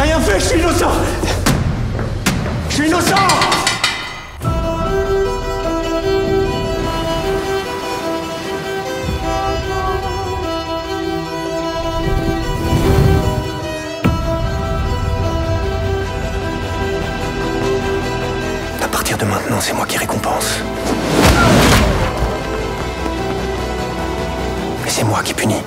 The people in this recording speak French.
J'ai rien fait, je suis innocent. Je suis innocent. À partir de maintenant, c'est moi qui récompense. Et c'est moi qui punis.